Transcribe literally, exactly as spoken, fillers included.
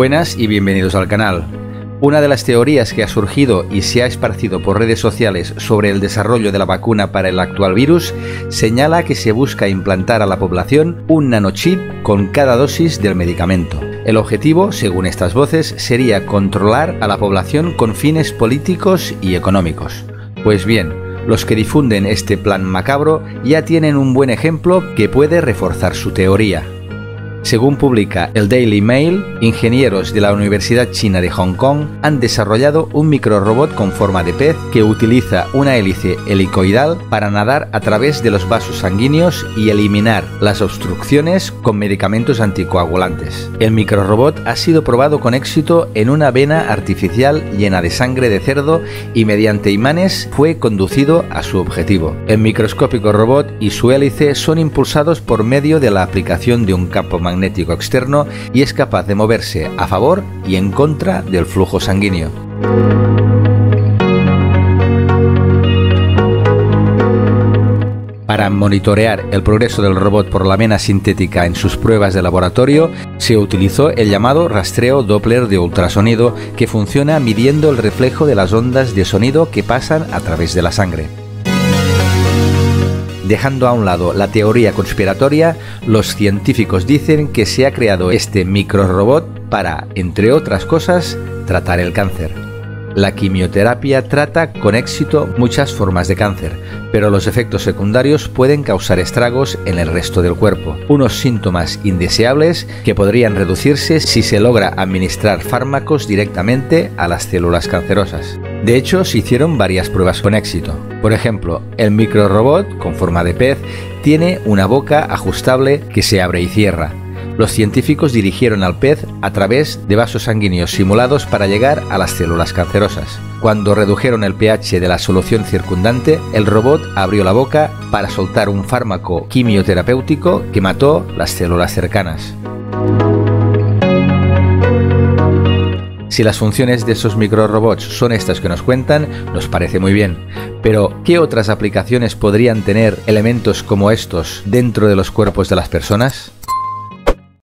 Buenas y bienvenidos al canal. Una de las teorías que ha surgido y se ha esparcido por redes sociales sobre el desarrollo de la vacuna para el actual virus señala que se busca implantar a la población un nanochip con cada dosis del medicamento. El objetivo, según estas voces, sería controlar a la población con fines políticos y económicos. Pues bien, los que difunden este plan macabro ya tienen un buen ejemplo que puede reforzar su teoría. Según publica el Daily Mail, ingenieros de la Universidad China de Hong Kong han desarrollado un microrobot con forma de pez que utiliza una hélice helicoidal para nadar a través de los vasos sanguíneos y eliminar las obstrucciones con medicamentos anticoagulantes. El microrobot ha sido probado con éxito en una vena artificial llena de sangre de cerdo y mediante imanes fue conducido a su objetivo. El microscópico robot y su hélice son impulsados por medio de la aplicación de un campo magnético magnético externo y es capaz de moverse a favor y en contra del flujo sanguíneo. Para monitorear el progreso del robot por la vena sintética en sus pruebas de laboratorio, se utilizó el llamado rastreo Doppler de ultrasonido, que funciona midiendo el reflejo de las ondas de sonido que pasan a través de la sangre. Dejando a un lado la teoría conspiratoria, los científicos dicen que se ha creado este microrobot para, entre otras cosas, tratar el cáncer. La quimioterapia trata con éxito muchas formas de cáncer, pero los efectos secundarios pueden causar estragos en el resto del cuerpo, unos síntomas indeseables que podrían reducirse si se logra administrar fármacos directamente a las células cancerosas. De hecho, se hicieron varias pruebas con éxito. Por ejemplo, el microrobot, con forma de pez, tiene una boca ajustable que se abre y cierra. Los científicos dirigieron al pez a través de vasos sanguíneos simulados para llegar a las células cancerosas. Cuando redujeron el pH de la solución circundante, el robot abrió la boca para soltar un fármaco quimioterapéutico que mató las células cercanas. Si las funciones de esos microrobots son estas que nos cuentan, nos parece muy bien. Pero, ¿qué otras aplicaciones podrían tener elementos como estos dentro de los cuerpos de las personas?